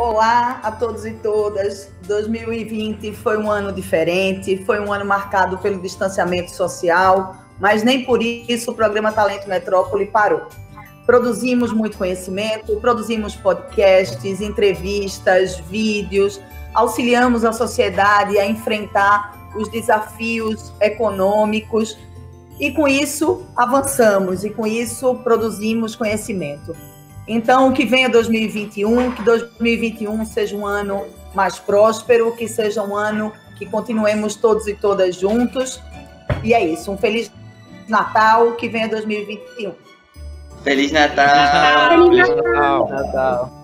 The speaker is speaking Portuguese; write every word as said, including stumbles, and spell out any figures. Olá a todos e todas. dois mil e vinte foi um ano diferente, foi um ano marcado pelo distanciamento social, mas nem por isso o programa Talento Metrópole parou. Produzimos muito conhecimento, produzimos podcasts, entrevistas, vídeos, auxiliamos a sociedade a enfrentar os desafios econômicos e com isso avançamos e com isso produzimos conhecimento. Então, que venha dois mil e vinte e um, que dois mil e vinte e um seja um ano mais próspero, que seja um ano que continuemos todos e todas juntos. E é isso, um Feliz Natal, que venha dois mil e vinte e um. Feliz Natal! Feliz Natal! Feliz Natal. Feliz Natal.